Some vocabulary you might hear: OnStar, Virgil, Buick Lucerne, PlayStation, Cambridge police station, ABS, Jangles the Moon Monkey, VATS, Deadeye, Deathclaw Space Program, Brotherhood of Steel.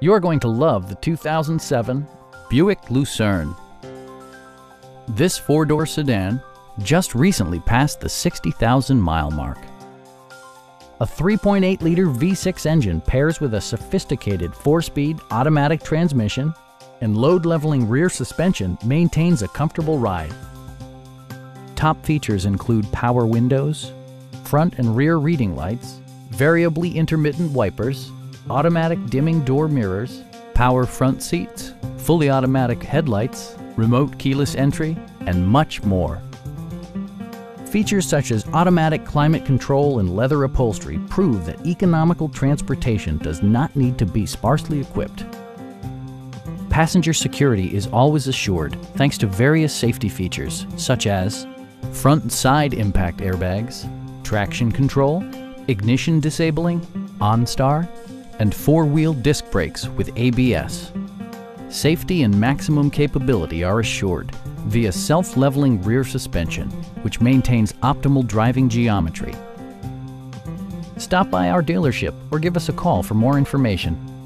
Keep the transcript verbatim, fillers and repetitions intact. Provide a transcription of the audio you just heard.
You're going to love the two thousand seven Buick Lucerne. This four-door sedan just recently passed the sixty thousand mile mark. A three point eight liter V six engine pairs with a sophisticated four-speed automatic transmission, and load-leveling rear suspension maintains a comfortable ride. Top features include power windows, front and rear reading lights, variably intermittent wipers, automatic dimming door mirrors, power front seats, fully automatic headlights, remote keyless entry, and much more. Features such as automatic climate control and leather upholstery prove that economical transportation does not need to be sparsely equipped. Passenger security is always assured thanks to various safety features such as front and side impact airbags, traction control, ignition disabling, OnStar, and four-wheel disc brakes with A B S. Safety and maximum capability are assured via self-leveling rear suspension, which maintains optimal driving geometry. Stop by our dealership or give us a call for more information.